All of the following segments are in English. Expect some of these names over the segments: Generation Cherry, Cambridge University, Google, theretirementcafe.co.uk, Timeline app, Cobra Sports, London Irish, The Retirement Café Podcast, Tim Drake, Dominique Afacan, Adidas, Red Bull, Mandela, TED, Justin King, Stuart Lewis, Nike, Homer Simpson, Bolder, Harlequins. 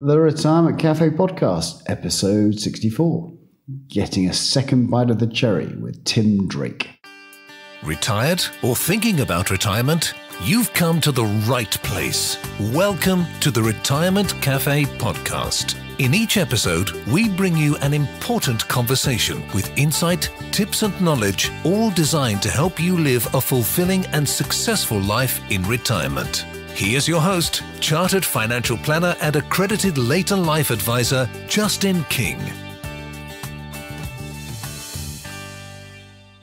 The Retirement Café Podcast, episode 64. Getting a second bite of the cherry with Tim Drake. Retired or thinking about retirement? You've come to the right place. Welcome to the Retirement Café Podcast. In each episode, we bring you an important conversation with insight, tips and knowledge, all designed to help you live a fulfilling and successful life in retirement. Here's your host, Chartered Financial Planner and Accredited Later Life Advisor, Justin King.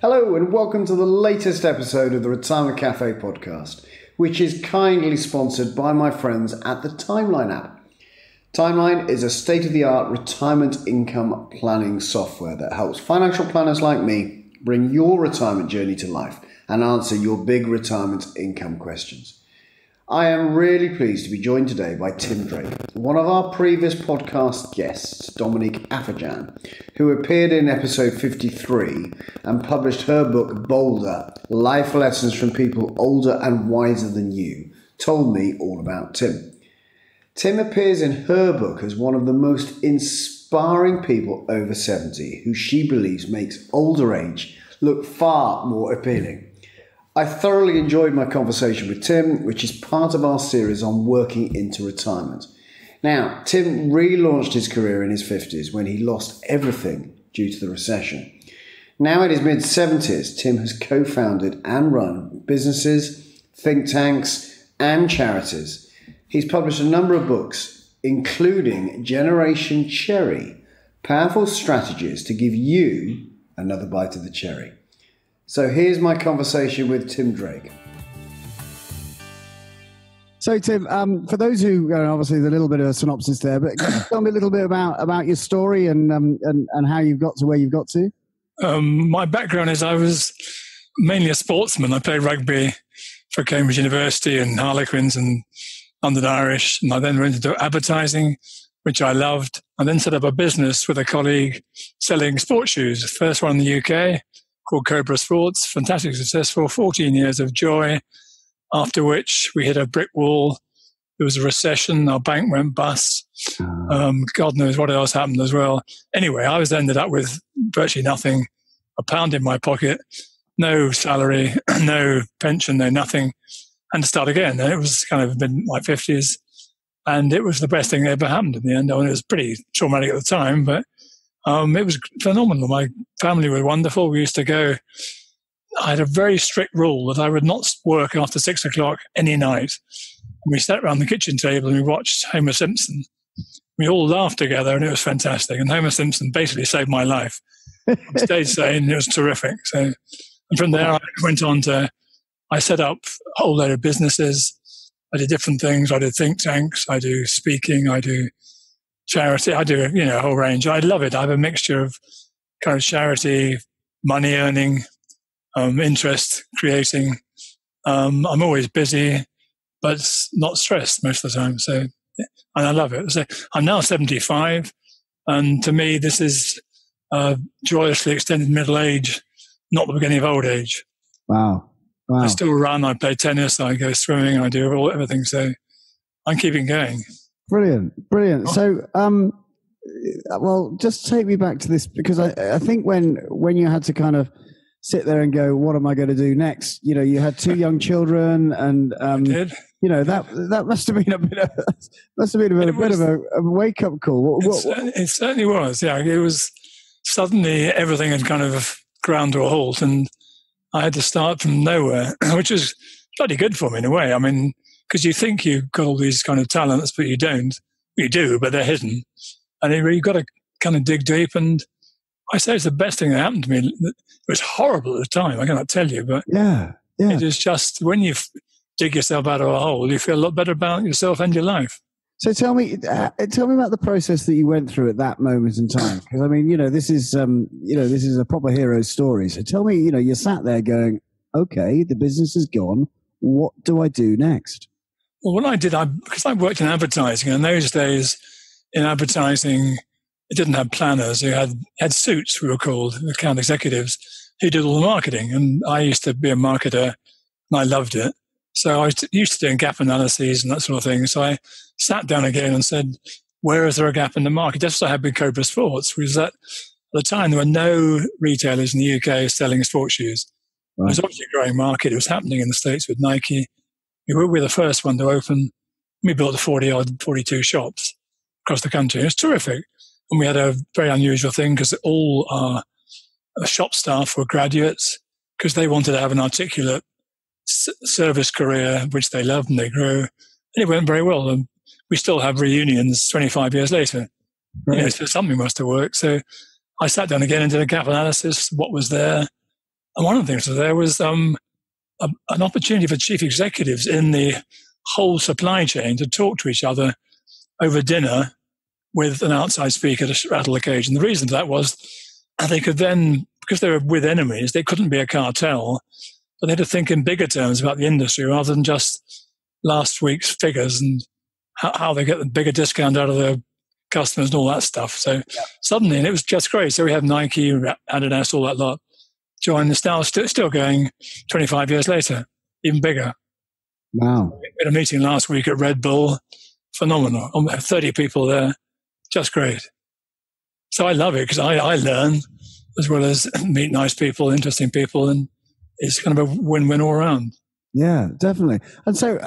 Hello and welcome to the latest episode of the Retirement Café Podcast, which is kindly sponsored by my friends at the Timeline app. Timeline is a state-of-the-art retirement income planning software that helps financial planners like me bring your retirement journey to life and answer your big retirement income questions. I am really pleased to be joined today by Tim Drake, one of our previous podcast guests, Dominique Afacan, who appeared in episode 53 and published her book, Bolder, Life Lessons from People Older and Wiser Than You, told me all about Tim. Tim appears in her book as one of the most inspiring people over 70, who she believes makes older age look far more appealing. I thoroughly enjoyed my conversation with Tim, which is part of our series on working into retirement. Now, Tim relaunched his career in his 50s when he lost everything due to the recession. Now in his mid-70s, Tim has co-founded and run businesses, think tanks, and charities. He's published a number of books, including Generation Cherry, Powerful Strategies to Give You Another Bite of the Cherry. So here's my conversation with Tim Drake. So Tim, for those who obviously there's a little bit of a synopsis there, but can you tell me a little bit about your story and how you've got to where you've got to? My background is I was mainly a sportsman. I played rugby for Cambridge University and Harlequins and London Irish, and I then went into advertising, which I loved, and then set up a business with a colleague selling sports shoes. The first one in the UK, called Cobra Sports, fantastic, successful, 14 years of joy, after which we hit a brick wall. There was a recession, our bank went bust. God knows what else happened as well. Anyway, I was ended up with virtually nothing, a pound in my pocket, no salary, no pension, no nothing, and to start again. And it was kind of in my 50s, and it was the best thing that ever happened in the end. I mean, it was pretty traumatic at the time, but it was phenomenal. My family were wonderful. We used to go. I had a very strict rule that I would not work after 6 o'clock any night. And we sat around the kitchen table and we watched Homer Simpson. We all laughed together and it was fantastic. And Homer Simpson basically saved my life. I stayed sane and it was terrific. So, and from there I went on to, I set up a whole load of businesses. I did different things. I did think tanks. I do speaking. I do charity. I do, you know, a whole range. I love it. I have a mixture of kind of charity, money earning, interest creating. I'm always busy, but not stressed most of the time. So, and I love it. So I'm now 75. And to me, this is joyously extended middle age, not the beginning of old age. Wow. Wow. I still run. I play tennis. I go swimming. I do everything. So I'm keeping going. Brilliant, brilliant. So, well, just take me back to this, because I think when you had to kind of sit there and go, what am I going to do next? You know, you had two young children, and you know that must have been a bit of a wake up call. It certainly was. Yeah, it was suddenly everything had kind of ground to a halt, and I had to start from nowhere, which was bloody good for me in a way. I mean, because you think you've got all these kind of talents, but you don't. You do, but they're hidden. And you've got to kind of dig deep. And I say it's the best thing that happened to me. It was horrible at the time, I cannot tell you. But yeah. It is just when you dig yourself out of a hole, you feel a lot better about yourself and your life. So tell me about the process that you went through at that moment in time. Because I mean, you know, this is a proper hero story. So tell me, you know, you sat there going, okay, the business is gone. What do I do next? Well, what I did, because I worked in advertising, and in those days in advertising, it didn't have planners. They had suits, we were called, account executives, who did all the marketing. And I used to be a marketer, and I loved it. So I was used to doing gap analyses and that sort of thing. So I sat down again and said, where is there a gap in the market? That's what happened with Cobra Sports, was that at the time there were no retailers in the UK selling sports shoes. Right. It was obviously a growing market. It was happening in the States with Nike. We were the first one to open. We built 42 shops across the country. It was terrific. And we had a very unusual thing because all our shop staff were graduates because they wanted to have an articulate service career, which they loved, and they grew. And it went very well. And we still have reunions 25 years later. Right. You know, so something must have worked. So I sat down again and did a gap analysis, what was there. And one of the things that there was an opportunity for chief executives in the whole supply chain to talk to each other over dinner with an outside speaker to rattle the cage. And the reason for that was they could then, because they were with enemies, they couldn't be a cartel, but they had to think in bigger terms about the industry rather than just last week's figures and how they get the bigger discount out of their customers and all that stuff. So yeah. Suddenly, and it was just great. So we had Nike, Adidas, all that lot join the style, still going 25 years later, even bigger. Wow. We had a meeting last week at Red Bull. Phenomenal. 30 people there. Just great. So I love it because I learn as well as meet nice people, interesting people, and it's kind of a win-win all around. Yeah, definitely. And so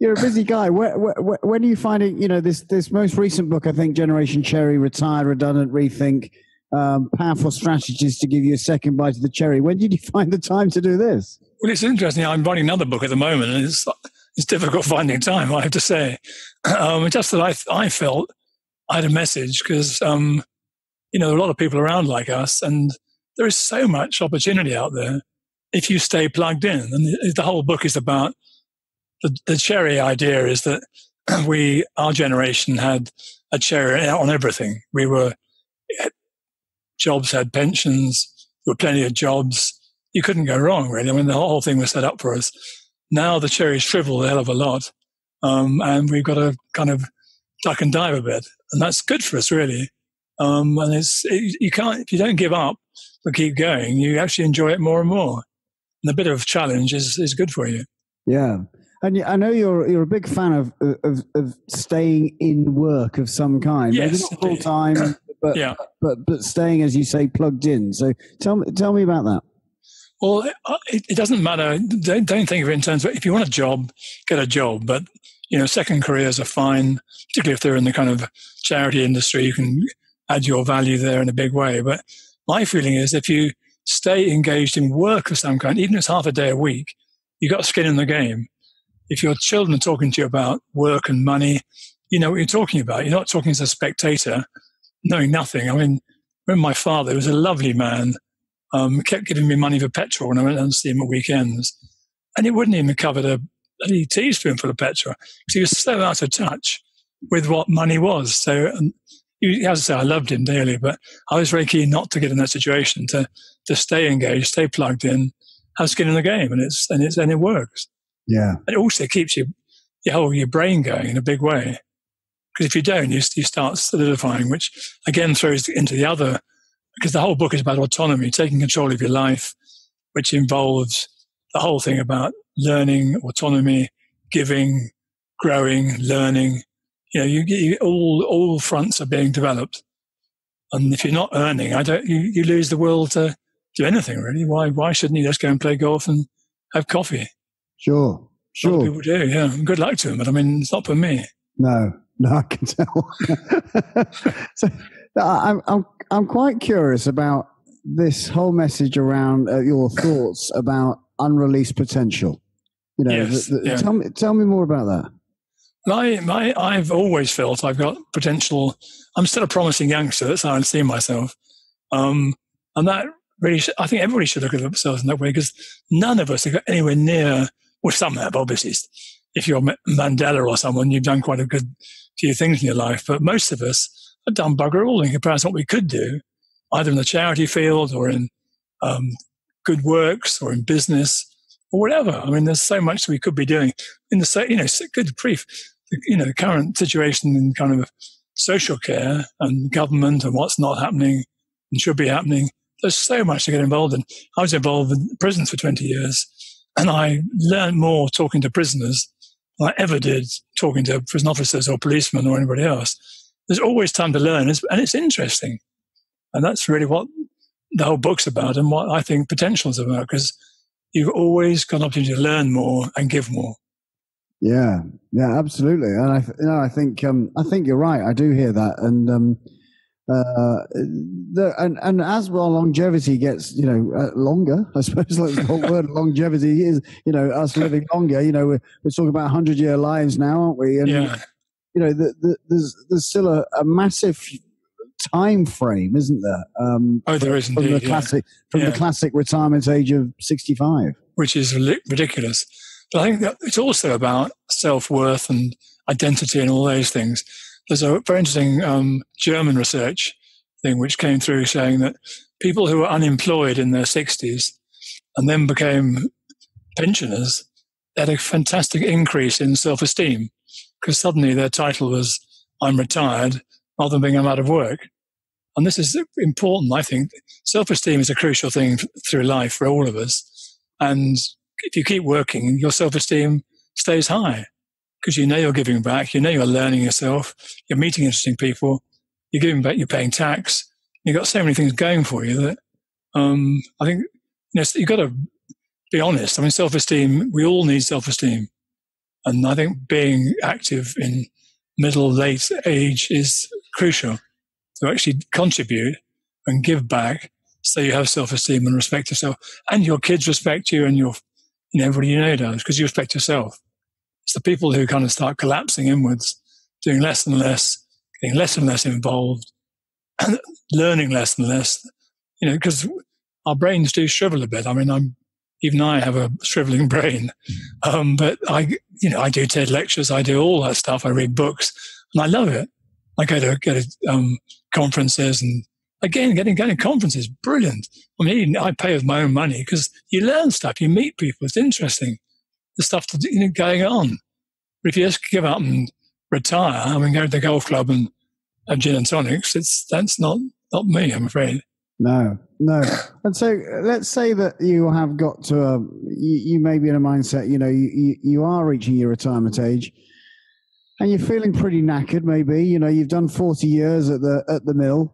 you're a busy guy. When are you finding, you know, this most recent book, I think, Generation Cherry, Retire, Redundant, Rethink, Powerful Strategies to Give You a Second Bite of the Cherry. When did you find the time to do this? Well, it's interesting. I'm writing another book at the moment, and it's difficult finding time, I have to say. Just that I felt I had a message because, you know, there are a lot of people around like us, and there is so much opportunity out there if you stay plugged in. And the whole book is about the cherry idea is that our generation had a cherry on everything. Jobs had pensions, there were plenty of jobs. You couldn't go wrong, really. I mean, the whole thing was set up for us. Now the cherries shrivel a hell of a lot, and we've got to kind of duck and dive a bit. And that's good for us, really. And you can't, if you don't give up or keep going, you actually enjoy it more and more. And a bit of challenge is good for you. Yeah. And I know you're a big fan of staying in work of some kind. Yes, maybe not full time, but, yeah. but staying, as you say, plugged in. So tell me about that. Well, it doesn't matter. Don't think of it in terms of if you want a job, get a job. But, you know, second careers are fine, particularly if they're in the kind of charity industry. You can add your value there in a big way. But my feeling is if you stay engaged in work of some kind, even if it's half a day a week, you've got skin in the game. If your children are talking to you about work and money, you know what you're talking about. You're not talking as a spectator, knowing nothing. I mean, when my father was a lovely man, kept giving me money for petrol when I went down to see him at weekends. And he wouldn't even cover a bloody teaspoonful of petrol because he was so out of touch with what money was. So, as I say, I loved him dearly, but I was very keen not to get in that situation, to stay engaged, stay plugged in, have skin in the game, and it works. Yeah. And it also keeps your brain going in a big way. Because if you don't, you start solidifying, which again throws into the other. Because the whole book is about autonomy, taking control of your life, which involves the whole thing about learning, autonomy, giving, growing, learning. You know, all fronts are being developed. And if you're not earning, you lose the will to do anything, really. Why shouldn't you just go and play golf and have coffee? Sure, sure. A lot of people do, yeah. Good luck to them, but I mean, it's not for me. No, I can tell. So I'm quite curious about this whole message around your thoughts about unreleased potential. You know, yes, yeah. Tell me more about that. I've always felt I've got potential. I'm still a promising youngster. That's how I see myself. And that really, I think everybody should look at themselves in that way because none of us have got anywhere near, well, some have, obviously. If you're Mandela or someone, you've done quite a good few things in your life. But most of us, I've done bugger all in comparison to what we could do, either in the charity field or in good works or in business or whatever. I mean, there's so much we could be doing. In the, you know, good grief, you know, the current situation in kind of social care and government and what's not happening and should be happening, there's so much to get involved in. I was involved in prisons for 20 years and I learned more talking to prisoners than I ever did talking to prison officers or policemen or anybody else. there's always time to learn, and it's interesting. And that's really what the whole book's about, and what I think potential is about, because you've always got an opportunity to learn more and give more. Yeah, yeah, absolutely. And I think you're right. I do hear that, and and as well, longevity gets longer. I suppose that's the whole word. Longevity is us living longer. We're talking about 100-year lives now, aren't we? And, yeah. There's still a massive time frame, isn't there? There is indeed. The classic retirement age of 65, which is ridiculous. But I think that it's also about self-worth and identity and all those things. There's a very interesting German research thing which came through saying that people who were unemployed in their 60s and then became pensioners had a fantastic increase in self-esteem, because suddenly their title was "I'm retired" rather than being "I'm out of work." And this is important, I think. Self-esteem is a crucial thing through life for all of us. And if you keep working, your self-esteem stays high, because you're giving back, you're learning yourself, you're meeting interesting people, you're giving back, you're paying tax. You've got so many things going for you that I think you've got to be honest. I mean, self-esteem, we all need self-esteem. And I think being active in middle, late age is crucial to actually contribute and give back, so you have self-esteem and respect yourself. And your kids respect you, and your everybody does, because you respect yourself. It's the people who kind of start collapsing inwards, doing less and less, getting less and less involved, and learning less and less, because our brains do shrivel a bit. I mean, even I have a shriveling brain, but I do TED lectures, I do all that stuff, I read books, and I love it. I go to conferences, and again, going to conferences, brilliant. I mean, I pay with my own money, because you learn stuff, you meet people, it's interesting, the stuff that's going on. But if you just give up and retire, I mean, go to the golf club and have gin and tonics, that's not me, I'm afraid. No. And so let's say that you have got to, you may be in a mindset, you are reaching your retirement age, and you're feeling pretty knackered, maybe. You've done 40 years at the mill,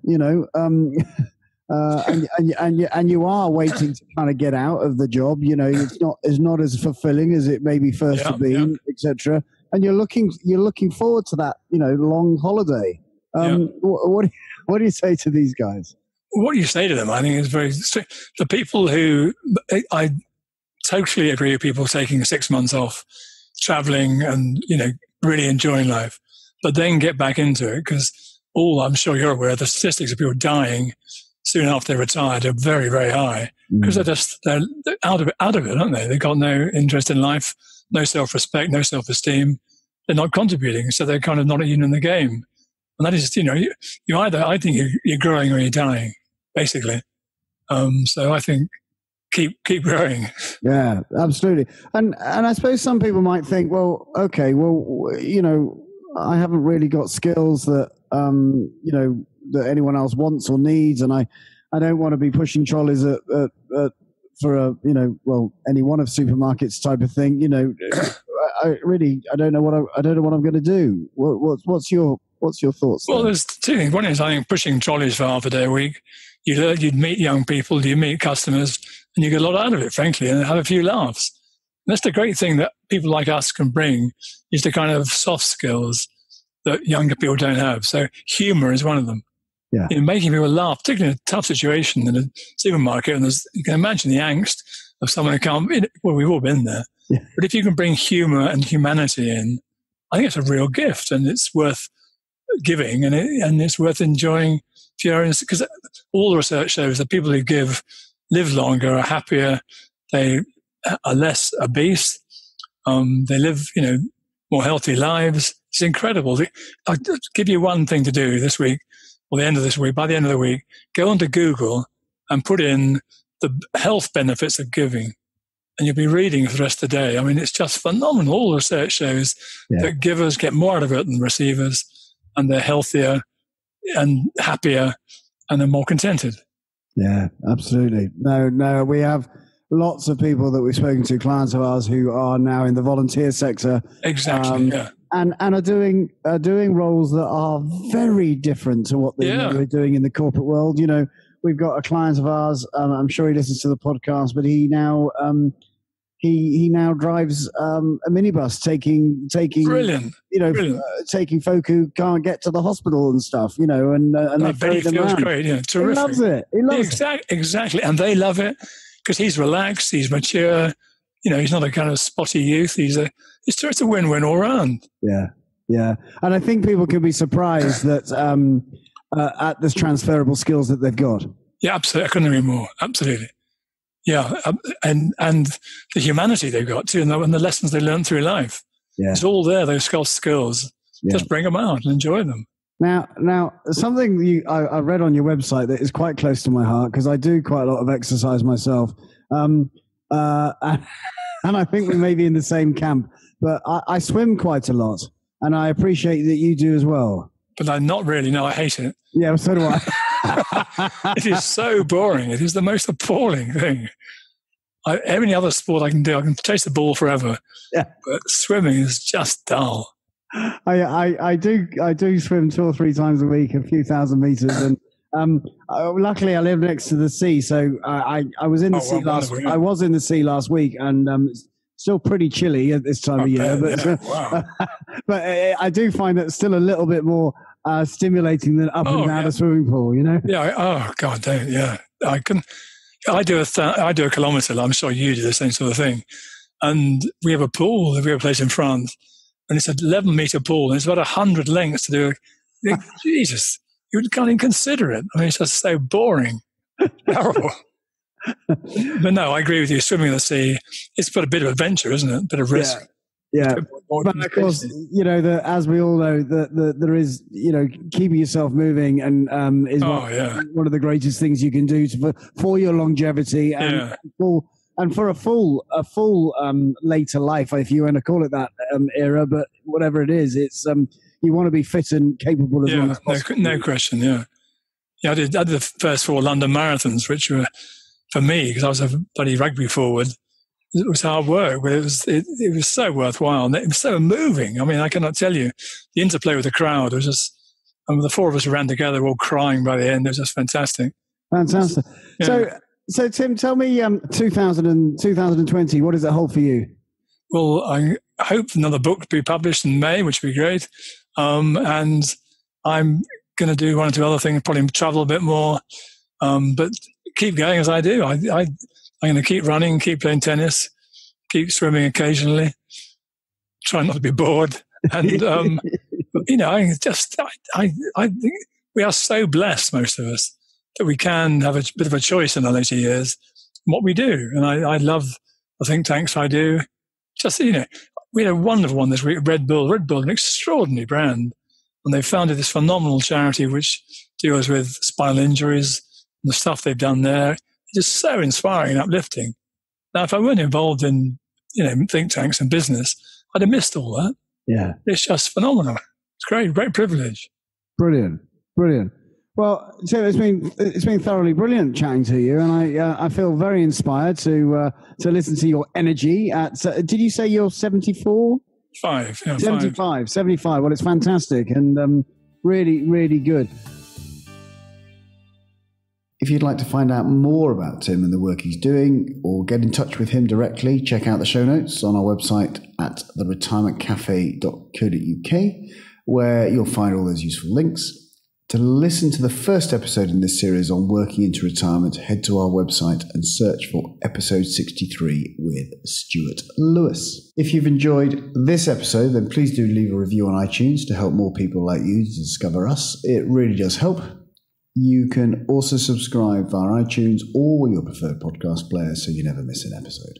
and you are waiting to kind of get out of the job. It's not as fulfilling as it maybe first had been, etc. And you're looking forward to that, long holiday. What do you say to these guys? What you say to them, I think, is very strict. The people who, I totally agree with people taking 6 months off, traveling, and really enjoying life, but then get back into it, because I'm sure you're aware, the statistics of people dying soon after they retired are very, very high, because they're out of it, aren't they? They've got no interest in life, no self-respect, no self-esteem. They're not contributing, so they're kind of not even in the game. And that is, you either, I think, you're growing or you're dying, basically. So I think keep growing. Yeah, absolutely. And I suppose some people might think, I haven't really got skills that that anyone else wants or needs, and I don't want to be pushing trolleys for any one of supermarkets type of thing. I don't know what I'm going to do. What's your thoughts there? Well, there's two things. One is, I think, pushing trolleys for half a day a week. You'd meet young people, you meet customers, and you get a lot out of it, frankly, and have a few laughs. And that's the great thing that people like us can bring, is the kind of soft skills that younger people don't have. So humor is one of them. Yeah. Making people laugh, particularly in a tough situation in a supermarket. And you can imagine the angst of someone who can't, we've all been there. Yeah. But if you can bring humor and humanity in, I think it's a real gift, and it's worth giving, and it's worth enjoying, because all the research shows that people who give live longer, are happier, they are less obese, they live more healthy lives. It's incredible. I'll give you one thing to do this week, or the end of this week. By the end of the week, go onto Google and put in the health benefits of giving, and you'll be reading for the rest of the day. I mean, it's just phenomenal. All the research shows that givers get more out of it than receivers, and they're healthier and happier, and they're more contented. Yeah, absolutely. No, we have lots of people that we've spoken to, clients of ours, who are now in the volunteer sector. Exactly, and are doing roles that are very different to what they're doing in the corporate world. You know, we've got a client of ours. I'm sure he listens to the podcast, but he now he now drives a minibus taking taking folk who can't get to the hospital and stuff. You know, and I bet he feels great. Yeah, terrific. He loves it. He loves it. Exactly, and they love it because he's relaxed. He's mature. You know, he's not a kind of spotty youth. It's a win-win all round. Yeah, yeah. And I think people can be surprised that at this transferable skills that they've got. Yeah, absolutely. I couldn't agree more. Absolutely. Yeah, and the humanity they've got too, and the lessons they learned through life. Yeah. It's all there. Those skills. Yeah. Just bring them out and enjoy them. Now, something I read on your website that is quite close to my heart because I do quite a lot of exercise myself. And I think we may be in the same camp, but I swim quite a lot, and I appreciate that you do as well. But I'm not really. No, I hate it. Yeah, so do I. It is so boring. It is the most appalling thing. Every other sport I can do, I can chase the ball forever. Yeah. But swimming is just dull. I do swim 2 or 3 times a week, a few thousand meters, and luckily I live next to the sea, so I was in the sea last week, and it's still pretty chilly at this time of year, but I do find it still a little bit more stimulating than up and down a swimming pool, you know. Yeah. I do a kilometre. I'm sure you do the same sort of thing, and we have a pool. We have a place in France, and it's an 11-metre pool, and it's about 100 lengths to do. Jesus. You can't even consider it. I mean, it's just so boring. Terrible. But no, I agree with you. Swimming in the sea, it's got a bit of adventure, isn't it? A bit of risk. Yeah. But of course, you know, as we all know, there is, you know, keeping yourself moving and is one of the greatest things you can do for your longevity and for a full later life, if you want to call it that era. But whatever it is, it's... you want to be fit and capable as long as possible. No question, yeah. Yeah, I did the first 4 London marathons, which were, for me, because I was a bloody rugby forward, it was hard work, but it was so worthwhile. And it was so moving. I mean, I cannot tell you. The interplay with the crowd was just, I mean, the 4 of us ran together, all crying by the end. It was just fantastic. Fantastic. Yeah. So Tim, tell me, 2020, what does that hold for you? Well, I hope another book to be published in May, which would be great. And I'm going to do one or two other things, probably travel a bit more, but keep going as I do. I'm going to keep running, keep playing tennis, keep swimming occasionally, try not to be bored. And, you know, I think we are so blessed, most of us, that we can have a bit of a choice in our later years in what we do. And I love the think tanks I do. Just, you know, we had a wonderful one this week, Red Bull. Red Bull, an extraordinary brand. And they founded this phenomenal charity which deals with spinal injuries and the stuff they've done there. It's just so inspiring and uplifting. Now, if I weren't involved in, you know, think tanks and business, I'd have missed all that. Yeah. It's just phenomenal. It's great, great privilege. Brilliant, brilliant. Well, Tim, it's been thoroughly brilliant chatting to you, and I feel very inspired to listen to your energy. At did you say you're 74? 5. Yeah, 75. 75. Well, it's fantastic and really, really good. If you'd like to find out more about Tim and the work he's doing, or get in touch with him directly, check out the show notes on our website at theretirementcafe.co.uk, where you'll find all those useful links. To listen to the first episode in this series on working into retirement, head to our website and search for episode 63 with Stuart Lewis. If you've enjoyed this episode, then please do leave a review on iTunes to help more people like you discover us. It really does help. You can also subscribe via iTunes or your preferred podcast player so you never miss an episode.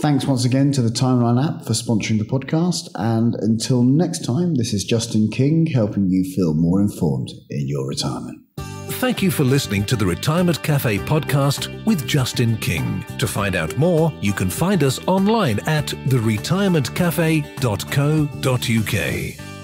Thanks once again to the Timeline app for sponsoring the podcast. And until next time, this is Justin King helping you feel more informed in your retirement. Thank you for listening to the Retirement Cafe podcast with Justin King. To find out more, you can find us online at theretirementcafe.co.uk.